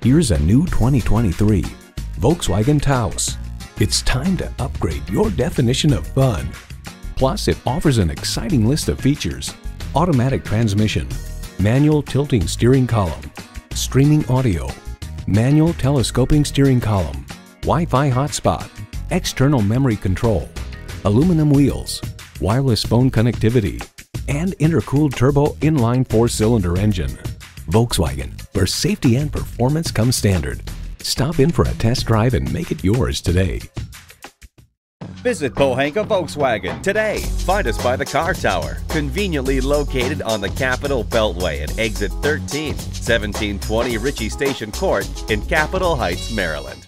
Here's a new 2023 Volkswagen Taos. It's time to upgrade your definition of fun. Plus, it offers an exciting list of features: automatic transmission, manual tilting steering column, streaming audio, manual telescoping steering column, Wi-Fi hotspot, external memory control, aluminum wheels, wireless phone connectivity, and intercooled turbo inline 4-cylinder engine. Volkswagen, where safety and performance come standard. Stop in for a test drive and make it yours today. Visit Pohanka Volkswagen today. Find us by the car tower, conveniently located on the Capitol Beltway at exit 13, 1720 Ritchie Station Court in Capitol Heights, Maryland.